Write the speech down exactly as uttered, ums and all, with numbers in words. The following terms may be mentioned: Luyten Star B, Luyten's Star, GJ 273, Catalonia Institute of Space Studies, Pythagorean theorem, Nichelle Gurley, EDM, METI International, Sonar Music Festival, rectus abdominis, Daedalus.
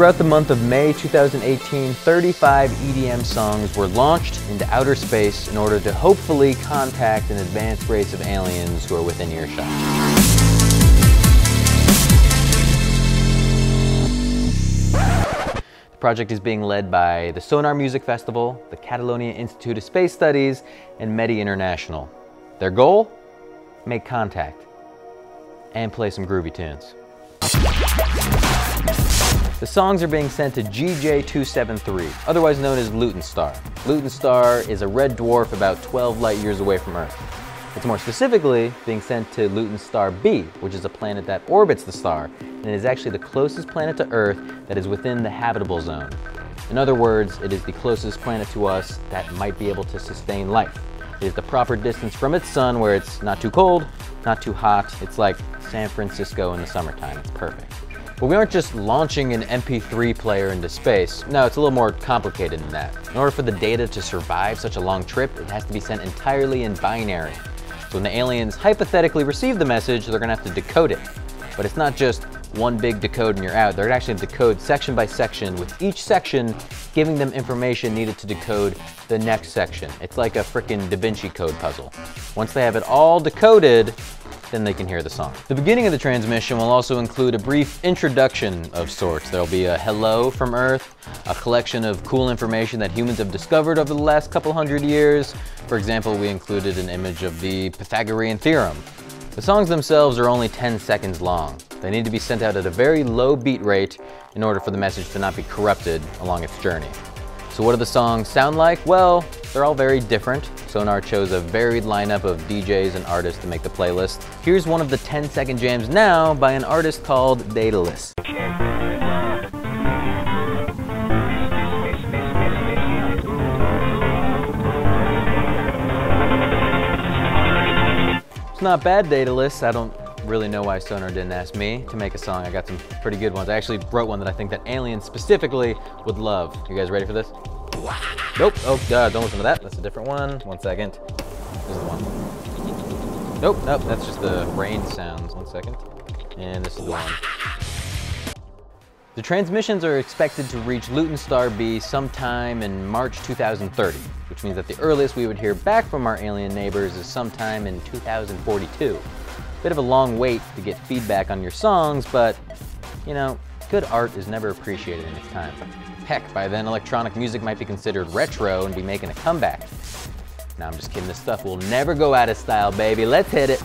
Throughout the month of May two thousand eighteen, thirty-five E D M songs were launched into outer space in order to hopefully contact an advanced race of aliens who are within earshot. The project is being led by the Sonar Music Festival, the Catalonia Institute of Space Studies, and METI International. Their goal? Make contact and play some groovy tunes. The songs are being sent to G J two seven three, otherwise known as Luyten Star. Luyten Star is a red dwarf about twelve light years away from Earth. It's more specifically being sent to Luyten Star B, which is a planet that orbits the star, and it is actually the closest planet to Earth that is within the habitable zone. In other words, it is the closest planet to us that might be able to sustain life. It is the proper distance from its sun where it's not too cold, not too hot. It's like San Francisco in the summertime, it's perfect. But we aren't just launching an M P three player into space. No, it's a little more complicated than that. In order for the data to survive such a long trip, it has to be sent entirely in binary. So when the aliens hypothetically receive the message, they're gonna have to decode it. But it's not just one big decode and you're out. They're gonna actually decode section by section, with each section giving them information needed to decode the next section. It's like a frickin' Da Vinci Code puzzle. Once they have it all decoded, then they can hear the song. The beginning of the transmission will also include a brief introduction of sorts. There'll be a hello from Earth, a collection of cool information that humans have discovered over the last couple hundred years. For example, we included an image of the Pythagorean theorem. The songs themselves are only ten seconds long. They need to be sent out at a very low beat rate in order for the message to not be corrupted along its journey. So what do the songs sound like? Well, they're all very different. Sonar chose a varied lineup of D Js and artists to make the playlist. Here's one of the ten second jams now by an artist called Daedalus. It's not bad, Daedalus. I don't really know why Sonar didn't ask me to make a song. I got some pretty good ones. I actually wrote one that I think that aliens specifically would love. You guys ready for this? Nope. Oh, God, don't listen to that. That's a different one. One second. This is the one. Nope, nope. That's just the rain sounds. One second. And this is the one. The transmissions are expected to reach Luyten Star B sometime in March two thousand thirty, which means that the earliest we would hear back from our alien neighbors is sometime in two thousand forty-two. Bit of a long wait to get feedback on your songs, but, you know, good art is never appreciated in its time. Heck, by then electronic music might be considered retro and be making a comeback. Now I'm just kidding, this stuff will never go out of style, baby. Let's hit it.